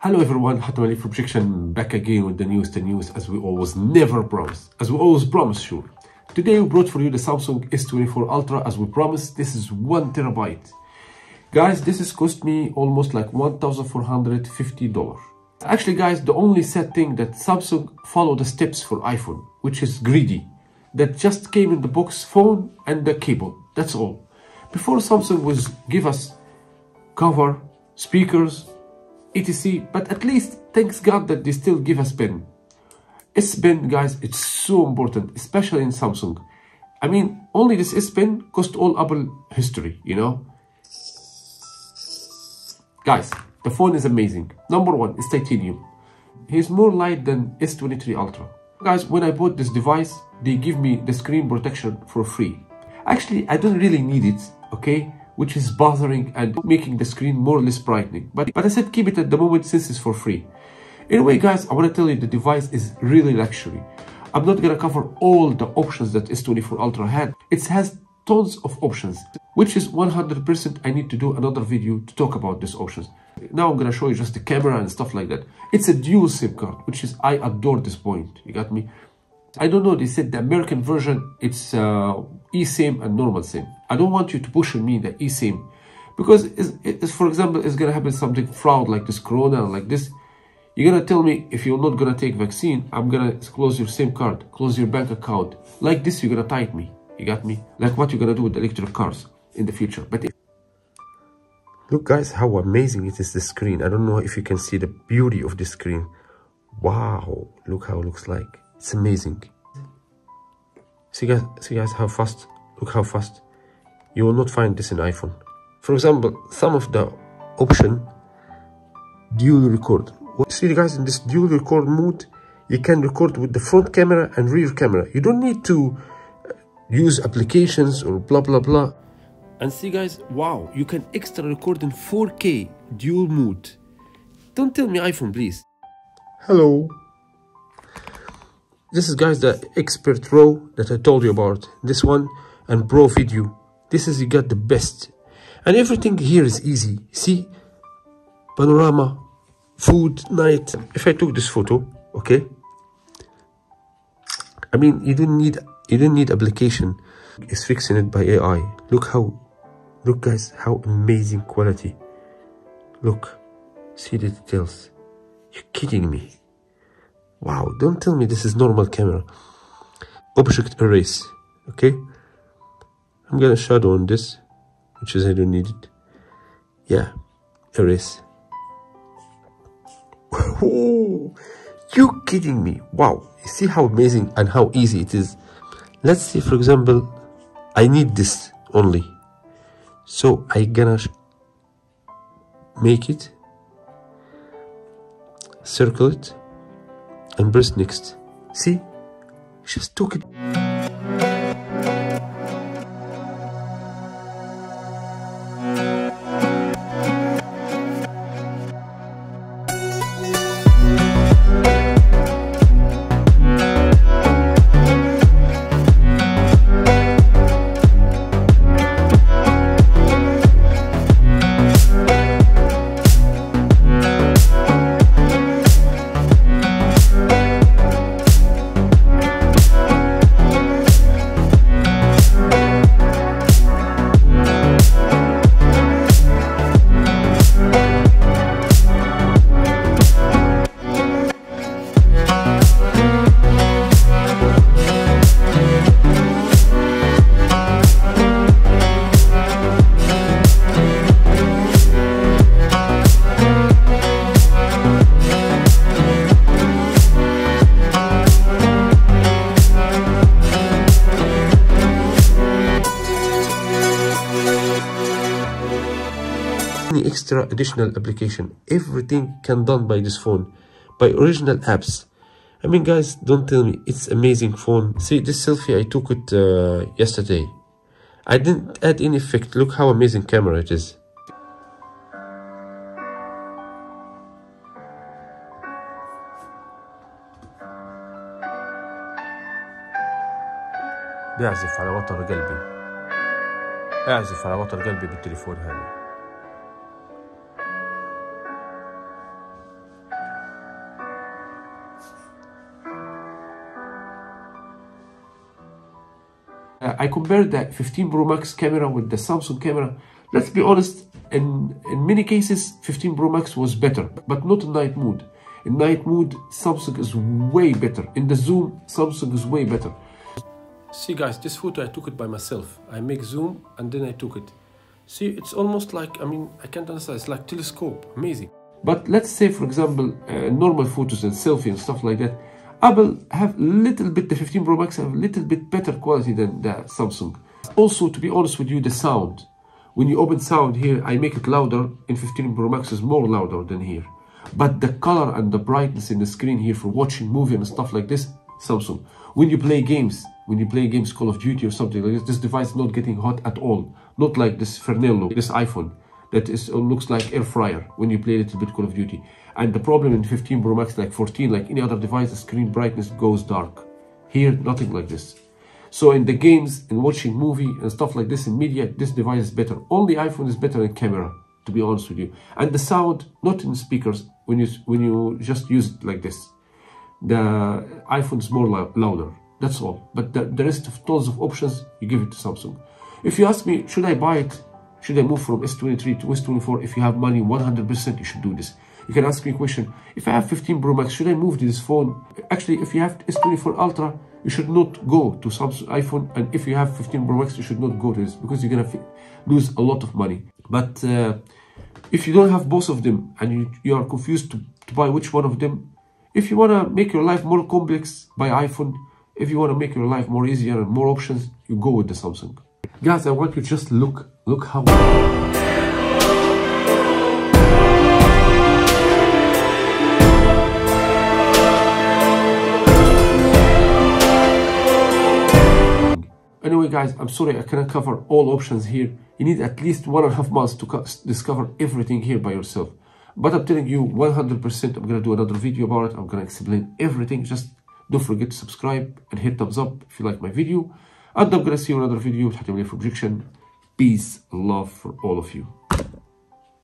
Hello everyone, Hatem Ali from Objection, back again with the newest as we always promise. Sure, today we brought for you the Samsung S24 Ultra as we promised. This is 1 terabyte, guys. This has cost me almost like $1,450. Actually, guys, the only sad thing that Samsung followed the steps for iPhone, which is greedy, that just came in the box phone and the cable. That's all. Before, Samsung was give us cover, speakers, etc. But at least thanks God that they still give us pen. S Pen, guys, it's so important, especially in Samsung. I mean, only this S Pen cost all Apple history, you know. Guys, the phone is amazing. Number one is titanium. He's more light than S23 Ultra. Guys, when I bought this device, they give me the screen protection for free. Actually, I don't really need it, okay? Which is bothering and making the screen more or less brightening. But I said keep it at the moment since it's for free. Anyway, guys, I want to tell you the device is really luxury. I'm not going to cover all the options that S24 Ultra had. It has tons of options, which is 100% I need to do another video to talk about these options. Now I'm going to show you just the camera and stuff like that. It's a dual SIM card, which is, I adore this point, you got me? I don't know, they said the American version, it's eSIM and normal SIM. I don't want you to push on me the eSIM, because it's, for example, it's going to happen something fraud like this corona, like this. You're going to tell me if you're not going to take vaccine, I'm going to close your SIM card, close your bank account. Like this, you're going to type me, you got me? Like what you're going to do with electric cars in the future. But look, guys, how amazing it is, the screen. I don't know if you can see the beauty of the screen. Wow, look how it looks like. It's amazing. See guys how fast, look how fast. You will not find this in iPhone. For example, some of the option, dual record. See guys, in this dual record mode, you can record with the front camera and rear camera. You don't need to use applications or blah blah blah. And see guys, wow, you can extra record in 4K dual mode. Don't tell me iPhone, please. Hello. This is, guys, the expert row that I told you about, this one, and pro video. This is, you got the best, and everything here is easy. See, panorama, food, night. If I took this photo, okay, I mean, you don't need application. It's fixing it by AI. Look guys, how amazing quality. Look, see the details. You're kidding me. Wow, don't tell me this is normal camera. Object erase, okay? I'm gonna shadow on this, which is I don't need it. Yeah, erase. Oh, you kidding me? Wow, you see how amazing and how easy it is. Let's see, for example, I need this only. So I gonna make it, circle it, and press next. See, just took it. Extra additional application, everything can done by this phone, by original apps. I mean, guys, don't tell me, it's amazing phone. See this selfie, I took it yesterday. I didn't add any effect. Look how amazing camera it is. بيعزف على وتر قلبي، اعزف على وتر قلبي بالتليفون هذا. I compared the 15 Pro Max camera with the Samsung camera. Let's be honest, in many cases 15 Pro Max was better, but not in night mode. In night mode, Samsung is way better. In the zoom, Samsung is way better. See guys, this photo I took it by myself. I make zoom and then I took it. See, it's almost like, I mean, I can't understand, it's like telescope, amazing. But let's say, for example, normal photos and selfie and stuff like that, Apple have little bit, the 15 Pro Max have a little bit better quality than the Samsung. Also, to be honest with you, the sound. When you open sound here, I make it louder, in 15 Pro Max is more louder than here. But the color and the brightness in the screen here for watching movie and stuff like this, Samsung. When you play games, Call of Duty or something like this, this device is not getting hot at all. Not like this Fernando, this iPhone, that is, looks like air fryer when you play a little bit Call of Duty. And the problem in 15 Pro Max, like 14, like any other device, the screen brightness goes dark. Here, nothing like this. So in the games, in watching movie and stuff like this, in media, this device is better. Only iPhone is better in camera, to be honest with you. And the sound, not in speakers, when you just use it like this. The iPhone is more louder, that's all. But the rest of tons of options, you give it to Samsung. If you ask me, should I buy it? Should I move from S23 to S24? If you have money, 100%, you should do this. You can ask me a question. If I have 15 Pro Max, should I move to this phone? Actually, if you have S24 Ultra, you should not go to Samsung iPhone. And if you have 15 Pro Max, you should not go to this, because you're going to lose a lot of money. But if you don't have both of them and you are confused to buy which one of them, if you want to make your life more complex, buy iPhone. If you want to make your life more easier and more options, you go with the Samsung. Guys, I want you to just look how... Anyway guys, I'm sorry I cannot cover all options here. You need at least 1.5 months to discover everything here by yourself. But I'm telling you 100%, I'm gonna do another video about it. I'm gonna explain everything. Just don't forget to subscribe and hit thumbs up if you like my video. And I'm gonna see you in another video with Hatem Ali for Objection. Peace, love for all of you.